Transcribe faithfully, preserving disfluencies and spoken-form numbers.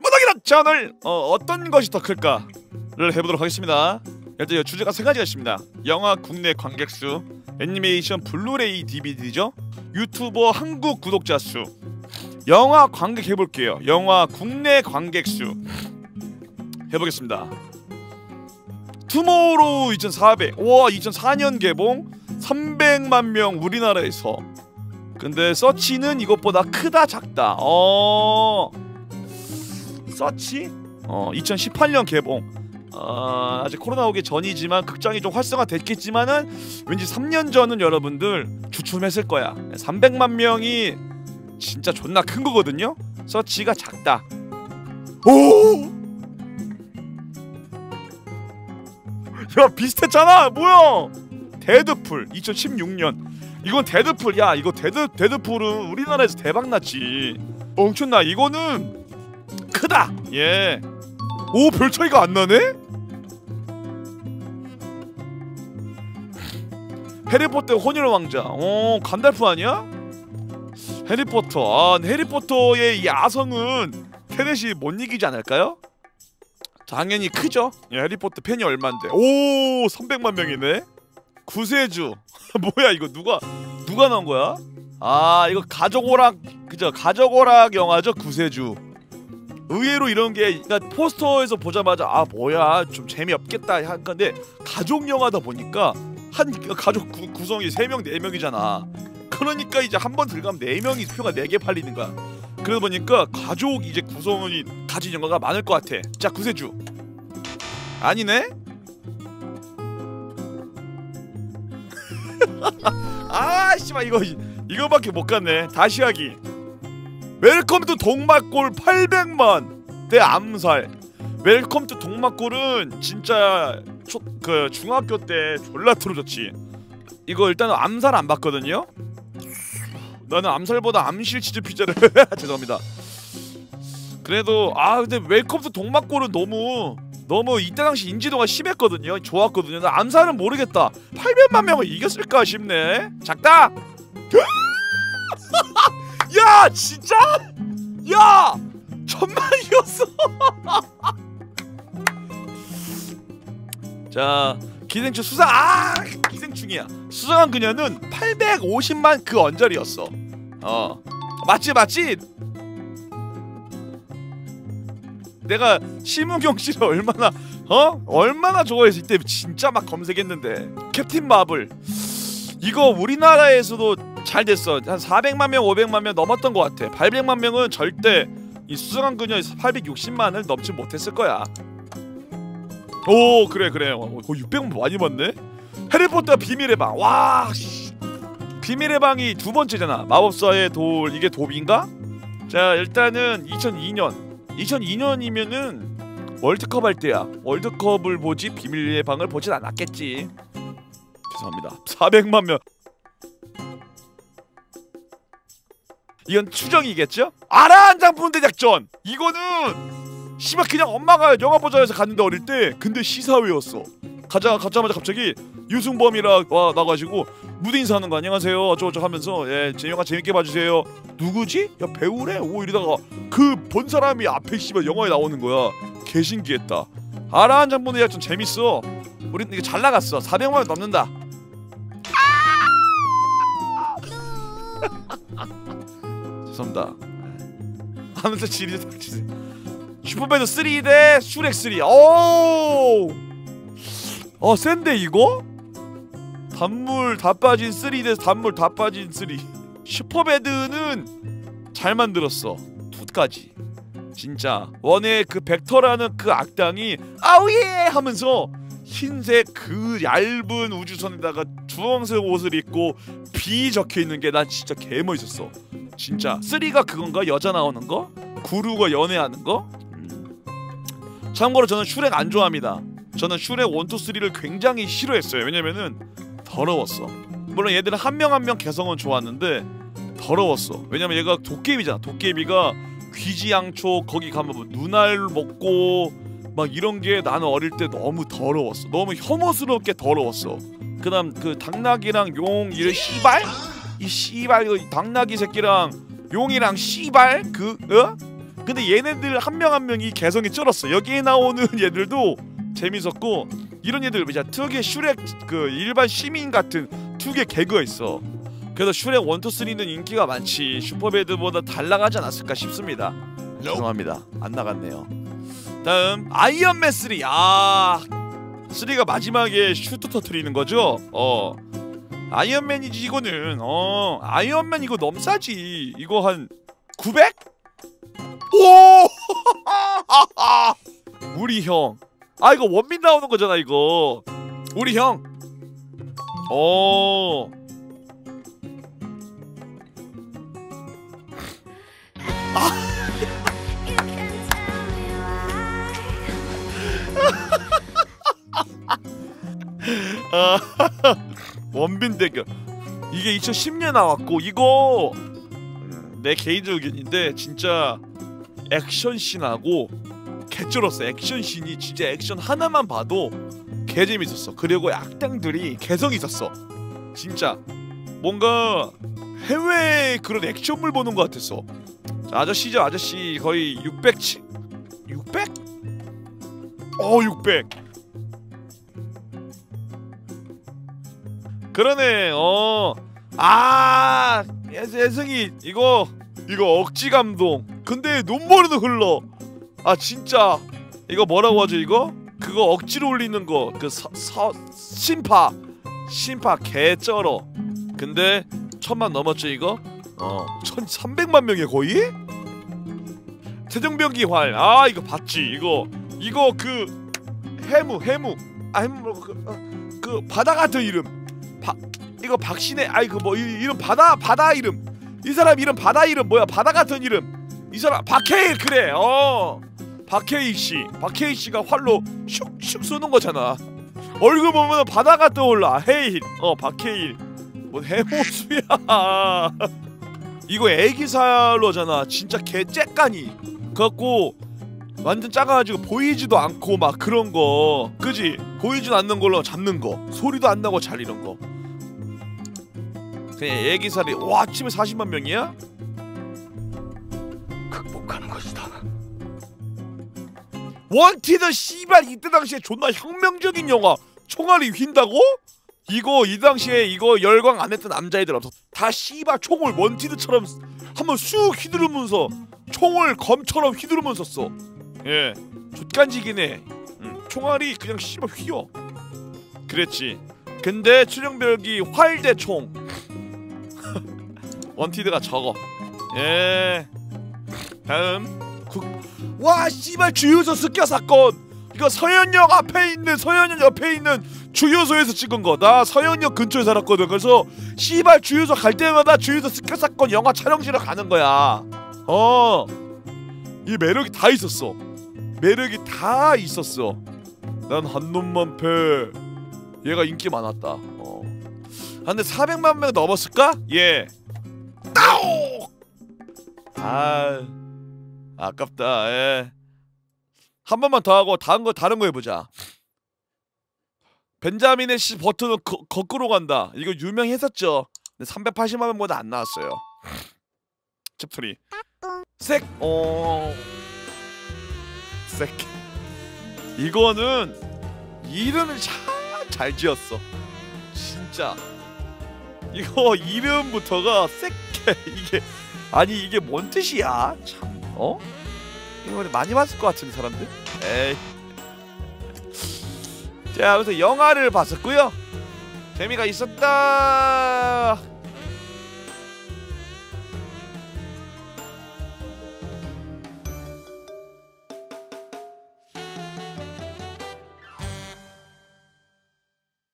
머독이란 제안을 어, 어떤 것이 더 클까를 해보도록 하겠습니다. 일단 주제가 세 가지가 있습니다. 영화 국내 관객수, 애니메이션 블루레이 디비디죠, 유튜버 한국 구독자 수. 영화 관객 해볼게요. 영화 국내 관객수 해보겠습니다. 투모로우 이천사백. 우와, 이천사 년 개봉 삼백만 명 우리나라에서. 근데 서치는 이것보다 크다 작다. 어... 서치? 어, 이천십팔 년 개봉. 어, 아직 코로나 오기 전이지만 극장이 좀 활성화 됐겠지만은 왠지 삼 년 전은 여러분들 주춤했을 거야. 삼백만 명이 진짜 존나 큰 거거든요? 서치가 작다. 오! 야, 비슷했잖아! 뭐야! 데드풀 이천십육 년. 이건 데드풀. 야, 이거 데드, 데드풀은 우리나라에서 대박났지. 엄청나. 이거는 크다! 예. 오, 별 차이가 안 나네? 해리포터 혼혈 왕자. 오, 간달프 아니야? 해리포터. 아, 해리포터의 이 아성은 테넷이 못 이기지 않을까요? 당연히 크죠? 야, 해리포터 팬이 얼만데. 오, 삼백만 명이네? 구세주. 뭐야, 이거 누가 누가 나온 거야? 아, 이거 가족오락. 그죠? 가족오락 영화죠, 구세주. 의외로 이런 게, 그러니까 포스터에서 보자마자 아 뭐야 좀 재미없겠다 할 건데, 가족 영화다 보니까 한 가족 구, 구성이 세 명 네 명이잖아 그러니까 이제 한 번 들어가면 네 명이 표가 네 개 팔리는 거야. 그러다 보니까 가족 이제 구성원이 가진 영화가 많을 것 같아. 자, 구세주 아니네? 아 씨발, 이거 이거밖에 못 갔네. 다시 하기. 웰컴 투 동막골 팔백만 대 암살. 웰컴 투 동막골은 진짜 초, 그 중학교 때 졸라 틀어졌지. 이거 일단 암살 안 봤거든요. 나는 암살보다 암실 치즈 피자를 죄송합니다. 그래도 아 근데 웰컴 투 동막골은 너무 너무 이때 당시 인지도가 심했거든요. 좋았거든요. 나 암살은 모르겠다. 팔백만 명을 이겼을까 싶네. 작다. 야 진짜? 야! 천만이었어! 자, 기생충 수상... 아! 기생충이야. 수상한 그녀는 팔백오십만 그 언저리였어. 어, 맞지 맞지? 내가 심우경씨를 얼마나 어? 얼마나 좋아해서 이때 진짜 막 검색했는데. 캡틴 마블 이거 우리나라에서도 잘 됐어. 한 사백만 명, 오백만 명 넘었던 것 같아. 팔백만 명은 절대 이 수상한 그녀의 팔백육십만을 넘지 못했을 거야. 오, 그래 그래. 오, 육백만 많이 봤네. 해리포터 비밀의 방. 와, 씨. 비밀의 방이 두 번째잖아. 마법사의 돌. 이게 도비인가? 자, 일단은 이천이 년. 이천이 년이면은 월드컵 할 때야. 월드컵을 보지 비밀의 방을 보진 않았겠지. 죄송합니다. 사백만 명. 이건 추정이겠죠? 아라한 장본인 대작전! 이거는 씨발 그냥 엄마가 영화 보자해서 갔는데 어릴 때. 근데 시사회였어. 가자, 가자마자 갑자기 유승범이라 와 나가지고 무대 인사하는 거 안녕하세요 어쩌고저쩌고 하면서, 예, 제 영화 재밌게 봐주세요. 누구지? 야 배우래? 오, 이러다가 그 본 사람이 앞에 씨발 영화에 나오는 거야. 개 신기했다. 아라한 장본인 대작전 재밌어. 우리 이거 잘 나갔어. 사백만 원 넘는다. 죄송합니다. 하면서 지리에 닥치세요. 슈퍼배드 삼 대 슈렉 삼. 오, 어 센데 이거? 단물 다 빠진 삼 대 단물 다 빠진 삼. 슈퍼배드는 잘 만들었어. 이까지 진짜 원의 그 벡터라는 그 악당이 아우예 하면서 흰색 그 얇은 우주선에다가 주황색 옷을 입고 B 적혀있는 게 난 진짜 개멋있었어. 진짜 쓰리가 그건가? 여자 나오는 거? 구루가 연애하는 거? 음. 참고로 저는 슈렉 안 좋아합니다. 저는 슈렉 일, 이, 삼을 굉장히 싫어했어요. 왜냐면은 더러웠어. 물론 얘들은 한 명 한 명 개성은 좋았는데 더러웠어. 왜냐면 얘가 도깨비잖아. 도깨비가 귀지양초 거기 가면 뭐 눈알 먹고 막 이런 게 나는 어릴 때 너무 더러웠어. 너무 혐오스럽게 더러웠어. 그다음 그 당나귀랑 용 이런 씨발? 이 씨발 당나귀 새끼랑 용이랑 씨발 그 어? 근데 얘네들 한 명 한 명이 개성이 쩔었어. 여기에 나오는 얘들도 재밌었고, 이런 얘들 이제 특유의 슈렉 그 일반 시민 같은 특유의 개그가 있어. 그래서 슈렉 일, 이, 삼는 인기가 많지 슈퍼배드보다 잘 나가지 않았을까 싶습니다. 죄송합니다. 안 나갔네요. 다음 아이언맨 삼. 아, 삼가 마지막에 슈트 터트리는 거죠? 어, 아이언맨이지 이거는. 어, 아이언맨 이거 넘사지. 이거 한 구백? 오! 우리 형. 아, 이거 원빈 나오는 거잖아 이거. 우리 형. 어. 아. 아. 원빈 대결. 이게 이천십 년 나왔고, 이거 내 개인적 의견인데 진짜 액션씬하고 개쩔었어. 액션씬이 진짜 액션 하나만 봐도 개재밌었어. 그리고 악당들이 개성이 있었어. 진짜 뭔가 해외 그런 액션물 보는 것 같았어. 아저씨죠, 아저씨. 거의 육백? 육백? 어, 육백. 그러네. 어. 아, 예승이 이거 이거 억지 감동. 근데 눈물도 흘러. 아, 진짜 이거 뭐라고 하죠 이거? 그거 억지로 올리는 거. 그 서, 서, 심파. 심파 개쩔어. 근데 천만 넘었죠 이거? 어. 천삼백만 명이야 거의? 세종병기 활. 아, 이거 봤지 이거. 이거 그 해무 해무. 아, 해무 그, 그 바다 같은 이름. 바, 이거 박신혜. 아이 그 뭐 이름 바다 바다 이름. 이 사람 이름 바다 이름 뭐야? 바다 같은 이름. 이 사람 박해일. 그래. 어. 박해일 씨. 박해일 씨가 활로 슉슉 쏘는 거잖아. 얼굴 보면 바다가 떠올라. 헤일. 어, 박해일. 뭐 해보수야. 이거 애기살로잖아. 진짜 개째까니. 그래갖고 완전 작아가지고 보이지도 않고 막 그런 거, 그지? 보이지도 않는 걸로 잡는 거, 소리도 안 나고 잘 이런 거. 그냥 애기살이. 와, 아침에 사십만 명이야? 극복하는 것이다. 원티드 씨발 이때 당시에 존나 혁명적인 영화. 총알이 휜다고? 이거 이 당시에 이거 열광 안 했던 남자애들 없어. 다 씨발 총을 원티드처럼 한번 쑥 휘두르면서, 총을 검처럼 휘두르면서 써. 예, 좆간지기네. 응. 총알이 그냥 씨발 휘어. 그랬지. 근데 출연별기 활대총. 원티드가 적어. 예. 다음 국... 와, 씨발 주유소 습격 사건. 이거 서현역 앞에 있는, 서현역 옆에 있는 주유소에서 찍은 거. 나 서현역 근처에 살았거든. 그래서 씨발 주유소 갈 때마다 주유소 습격 사건 영화 촬영지로 가는 거야. 어, 이 매력이 다 있었어. 매력이 다 있었어. 난 한 놈만 패. 얘가 인기 많았다. 어. 근데 사백만 명 넘었을까? 예. 따오! 아, 아깝다. 예. 한 번만 더 하고 다른 거 다른 거 해보자. 벤자민의 씨 버튼은 거, 거꾸로 간다. 이거 유명했었죠. 근데 삼백팔십만 명보다 안 나왔어요. 챕터 이. 색. 어. 색. 이거는 이름을 참 잘 지었어. 진짜. 이거 이름부터가 새끼. 이게 아니 이게 뭔 뜻이야? 참. 어? 이거 많이 봤을 것 같은 사람들. 에이. 자, 그래서 영화를 봤었고요. 재미가 있었다.